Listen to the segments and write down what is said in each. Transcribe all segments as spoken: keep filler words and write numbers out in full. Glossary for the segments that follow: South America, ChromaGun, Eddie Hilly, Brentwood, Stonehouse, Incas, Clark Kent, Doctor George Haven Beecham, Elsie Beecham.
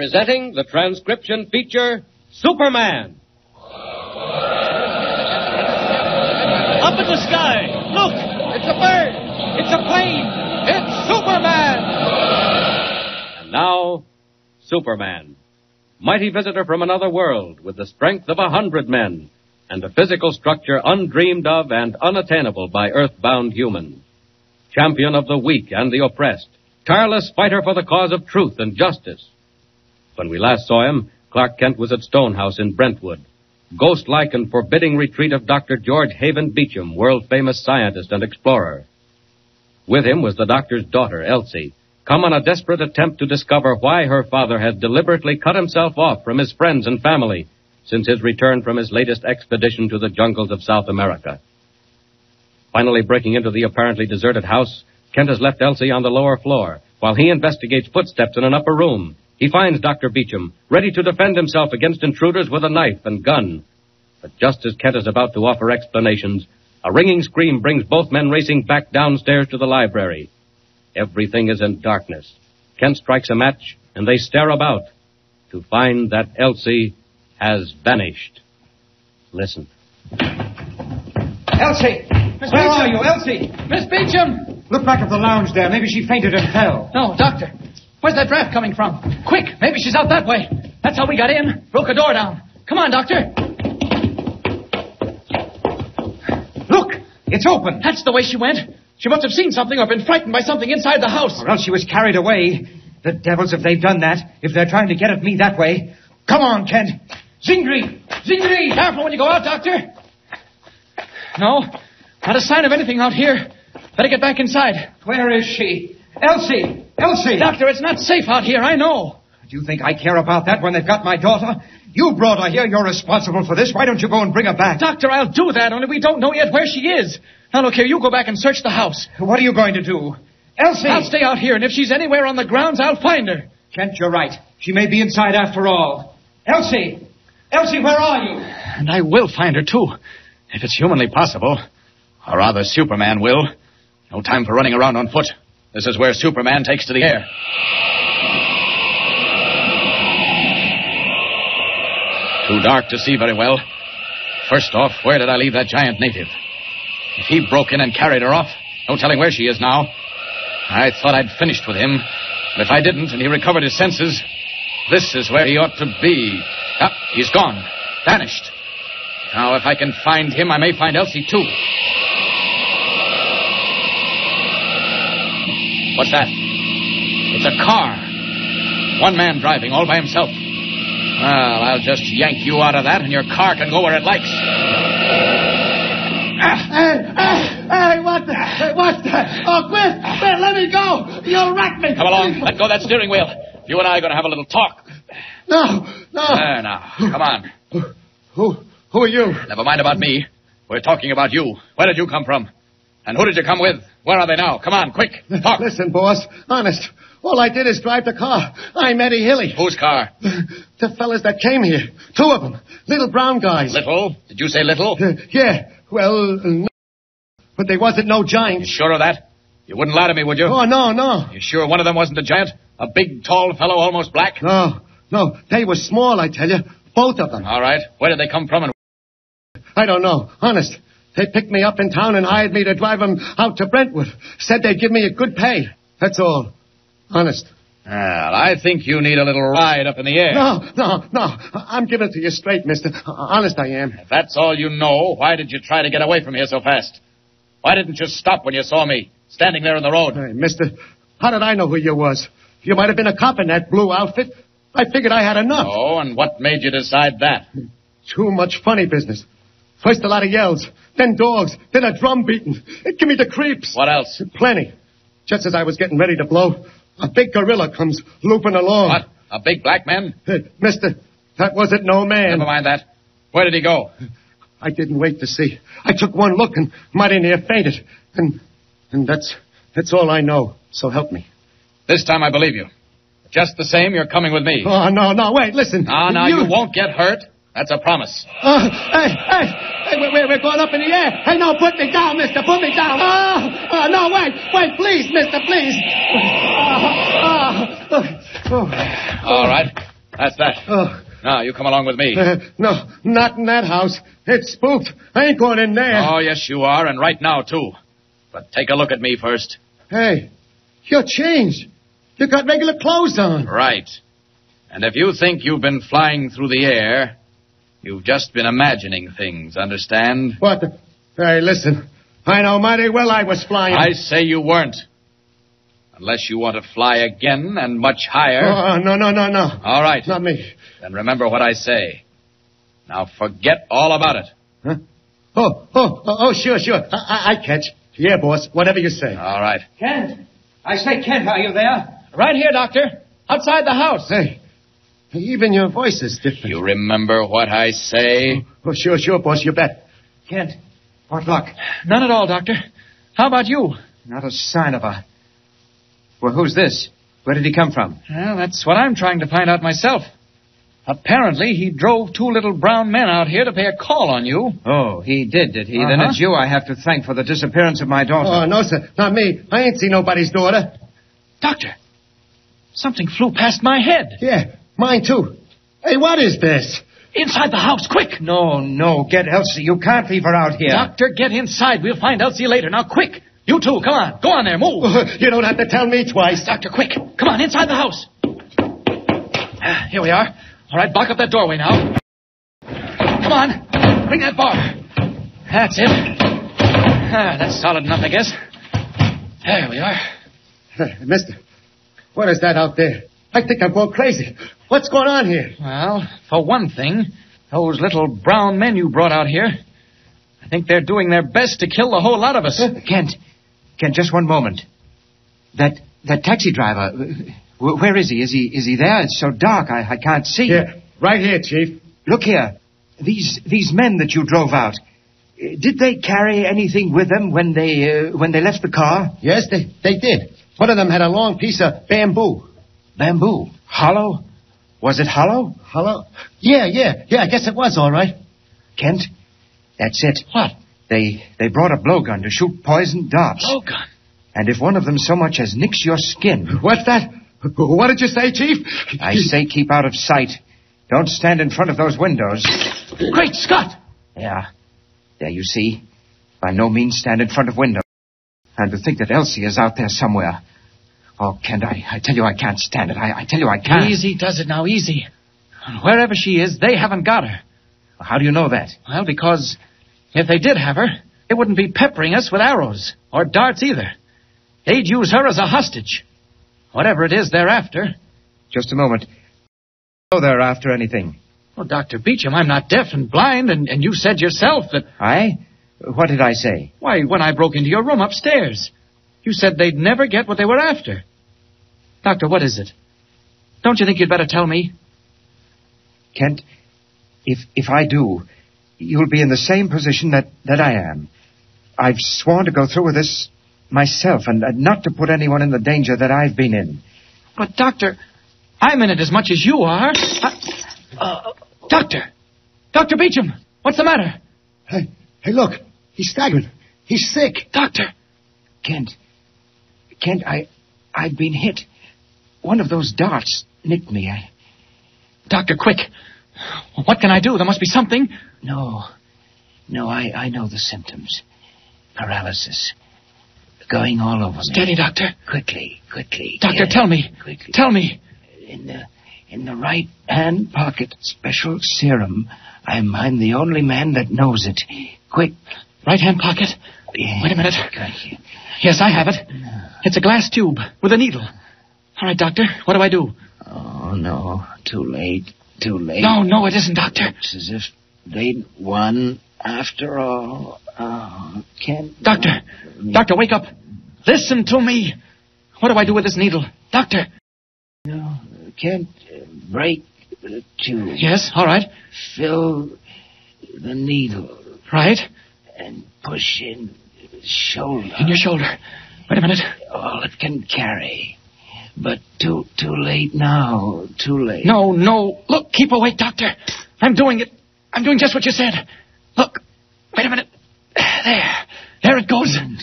presenting the transcription feature, Superman. Up in the sky! Look! It's a bird! It's a plane! It's Superman! And now, Superman. Mighty visitor from another world with the strength of a hundred men and a physical structure undreamed of and unattainable by earthbound human. Champion of the weak and the oppressed. Tireless fighter for the cause of truth and justice. When we last saw him, Clark Kent was at Stonehouse in Brentwood. Ghost-like and forbidding retreat of Doctor George Haven Beecham, world-famous scientist and explorer. With him was the doctor's daughter, Elsie, come on a desperate attempt to discover why her father had deliberately cut himself off from his friends and family since his return from his latest expedition to the jungles of South America. Finally breaking into the apparently deserted house, Kent has left Elsie on the lower floor. While he investigates footsteps in an upper room, he finds Doctor Beecham, ready to defend himself against intruders with a knife and gun. But just as Kent is about to offer explanations, a ringing scream brings both men racing back downstairs to the library. Everything is in darkness. Kent strikes a match, and they stare about to find that Elsie has vanished. Listen. Elsie! Miss Where Beecham? are you, Elsie? Miss Beecham! Look back at the lounge there. Maybe she fainted and fell. No, Doctor. Where's that draft coming from? Quick! Maybe she's out that way. That's how we got in. Broke a door down. Come on, Doctor. Look! It's open. That's the way she went. She must have seen something or been frightened by something inside the house. Or else she was carried away. The devils, if they've done that, if they're trying to get at me that way. Come on, Kent. Zingri! Zingri! Careful when you go out, Doctor. No, not a sign of anything out here. Better get back inside. Where is she? Elsie! Elsie! Doctor, it's not safe out here, I know. Do you think I care about that when they've got my daughter? You brought her here. You're responsible for this. Why don't you go and bring her back? Doctor, I'll do that, only we don't know yet where she is. Now, look here, you go back and search the house. What are you going to do? Elsie! I'll stay out here, and if she's anywhere on the grounds, I'll find her. Kent, you're right. She may be inside after all. Elsie! Elsie, where are you? And I will find her, too, if it's humanly possible. Or rather, Superman will. No time for running around on foot. This is where Superman takes to the air. Too dark to see very well. First off, where did I leave that giant native? If he broke in and carried her off, no telling where she is now. I thought I'd finished with him. But if I didn't and he recovered his senses, this is where he ought to be. Ah, he's gone. Vanished. Now, if I can find him, I may find Elsie, too. What's that? It's a car. One man driving all by himself. Well, I'll just yank you out of that, and your car can go where it likes. Hey, hey, hey, what the? Hey, what the? Oh, quit! Quit, let me go! You'll wreck me! Come along, let go of that steering wheel. You and I are going to have a little talk. No, no. There, now, come on. Who, who, who are you? Never mind about me. We're talking about you. Where did you come from? And who did you come with? Where are they now? Come on, quick, talk. Listen, boss, honest, all I did is drive the car. I'm Eddie Hilly. Whose car? The, the fellas that came here. Two of them. Little brown guys. Little? Did you say little? Uh, yeah. Well, no. But they wasn't no giant. You sure of that? You wouldn't lie to me, would you? Oh, no, no. You sure one of them wasn't a giant? A big, tall fellow, almost black? No, no. They were small, I tell you. Both of them. All right. Where did they come from? And I don't know. Honest. They picked me up in town and hired me to drive them out to Brentwood. Said they'd give me a good pay. That's all. Honest. Well, I think you need a little ride up in the air. No, no, no. I'm giving it to you straight, mister. Honest I am. If that's all you know, why did you try to get away from here so fast? Why didn't you stop when you saw me, standing there in the road? Hey, mister, how did I know who you was? You might have been a cop in that blue outfit. I figured I had enough. Oh, and what made you decide that? Too much funny business. First a lot of yells, then dogs, then a drum beating. It give me the creeps. What else? Plenty. Just as I was getting ready to blow, a big gorilla comes looping along. What? A big black man? Hey, mister, that wasn't no man. Never mind that. Where did he go? I didn't wait to see. I took one look and mighty near fainted. And and that's that's all I know, so help me. This time I believe you. Just the same, you're coming with me. Oh, no, no, wait, listen. No, no, you, you won't get hurt. That's a promise. Uh, hey, hey, hey, we're, we're going up in the air. Hey, no, put me down, mister, put me down. Oh, oh no, wait, wait, please, mister, please. Oh, oh, oh, oh. All right, That's that. Oh. Now, you come along with me. Uh, no, not in that house. It's spooked. I ain't going in there. Oh, yes, you are, and right now, too. But take a look at me first. Hey, you're changed. You got regular clothes on. Right. And if you think you've been flying through the air, you've just been imagining things, understand? What? The... Hey, listen. I know mighty well I was flying. I say you weren't. Unless you want to fly again and much higher. Oh, no, no, no, no. All right. Not me. Then remember what I say. Now forget all about it. Huh? Oh, oh, oh, oh, sure, sure. I, I, I catch. Yeah, boss, whatever you say. All right. Kent. I say, Kent, are you there? Right here, Doctor. Outside the house. Hey, even your voice is different. You remember what I say? Oh, oh sure, sure, boss, you bet. Kent, what luck? None at all, Doctor. How about you? Not a sign of a... Well, who's this? Where did he come from? Well, that's what I'm trying to find out myself. Apparently, he drove two little brown men out here to pay a call on you. Oh, he did, did he? Uh-huh. Then it's you I have to thank for the disappearance of my daughter. Oh, no, sir. Not me. I ain't seen nobody's daughter. Doctor, something flew past my head. Yeah, mine too. Hey, what is this? Inside the house, quick! No, no. Get Elsie. You can't leave her out here. Doctor, get inside. We'll find Elsie later. Now, quick! You too. Come on. Go on there. Move. You don't have to tell me twice. Doctor, quick. Come on. Inside the house. Ah, here we are. All right. Block up that doorway now. Come on. Bring that bar. That's it. Ah, that's solid enough, I guess. There we are. Hey, mister, what is that out there? I think I'm going crazy. What's going on here? Well, for one thing, those little brown men you brought out here, I think they're doing their best to kill the whole lot of us. Uh, Kent. Kent, just one moment. That that taxi driver, where is he? Is he is he there? It's so dark, I, I can't see. Yeah, right here, Chief. Look here. These these men that you drove out, did they carry anything with them when they uh, when they left the car? Yes, they, they did. One of them had a long piece of bamboo. Bamboo? Hollow? Was it hollow? Hollow? Yeah, yeah, yeah, I guess it was, all right. Kent, that's it. What? They they brought a blowgun to shoot poisoned darts. Blowgun? And if one of them so much as nicks your skin... What's that? What did you say, Chief? I say keep out of sight. Don't stand in front of those windows. Great Scott! Yeah. There, you see. By no means stand in front of windows. And to think that Elsie is out there somewhere. Oh, Kent, I, I tell you I can't stand it. I, I tell you I can't. Easy does it now, easy. Wherever she is, they haven't got her. Well, how do you know that? Well, because... if they did have her, they wouldn't be peppering us with arrows or darts either. They'd use her as a hostage. Whatever it is they're after. Just a moment. Oh, they're after anything. Well, Doctor Beecham, I'm not deaf and blind, and, and you said yourself that... I? What did I say? Why, when I broke into your room upstairs, you said they'd never get what they were after. Doctor, what is it? Don't you think you'd better tell me? Kent, if if I do... you'll be in the same position that, that I am. I've sworn to go through with this myself and, and not to put anyone in the danger that I've been in. But, Doctor, I'm in it as much as you are. I, uh, Doctor! Doctor Beecham! What's the matter? Hey, hey, look. He's staggering. He's sick. Doctor! Kent. Kent, I, I've been hit. One of those darts nicked me. I... Doctor, quick. What can I do? There must be something. No. No, I, I know the symptoms. Paralysis. Going all over me. Steady, Doctor. Quickly, quickly. Doctor, tell me. Quickly. Tell me. In the in the right hand pocket, special serum. I'm I'm the only man that knows it. Quick. Right hand pocket? Yeah. Wait a minute. Yes, I have it. No. It's a glass tube with a needle. All right, Doctor. What do I do? Oh, no. Too late. Too late. No, no, it isn't, Doctor. It's as if they'd won after all. Oh, can't... Doctor, uh, Doctor, wake up. Listen to me. What do I do with this needle? Doctor. No, can't break the tube. Yes, all right. Fill the needle. Right. And push in the shoulder. In your shoulder. Wait a minute. All it can carry. But too too late now. Too late. No, no. Look, keep awake, Doctor. I'm doing it. I'm doing just what you said. Look. Wait a minute. There. There it goes. And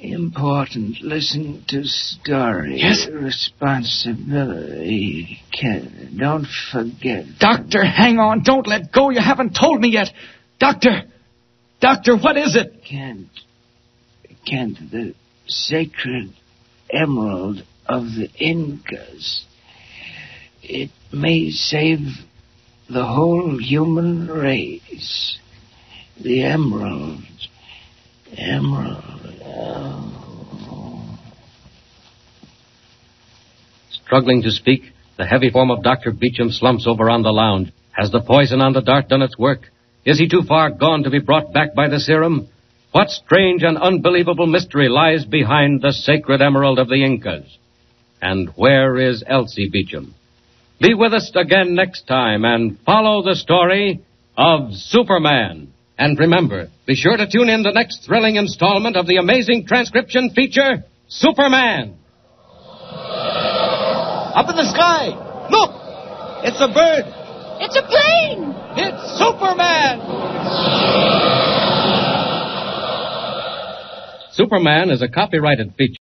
important. Listen to story. Yes? Responsibility. Can, don't forget. Doctor, them. Hang on. Don't let go. You haven't told me yet. Doctor. Doctor, what is it? Kent. Kent, the sacred emerald of the Incas. It may save the whole human race. The emerald. Emerald. Oh. Struggling to speak, the heavy form of Doctor Beecham slumps over on the lounge. Has the poison on the dart done its work? Is he too far gone to be brought back by the serum? What strange and unbelievable mystery lies behind the sacred emerald of the Incas? And where is Elsie Beecham? Be with us again next time and follow the story of Superman. And remember, be sure to tune in the next thrilling installment of the amazing transcription feature, Superman. Up in the sky, look! It's a bird. It's a plane. It's Superman. Superman is a copyrighted feature.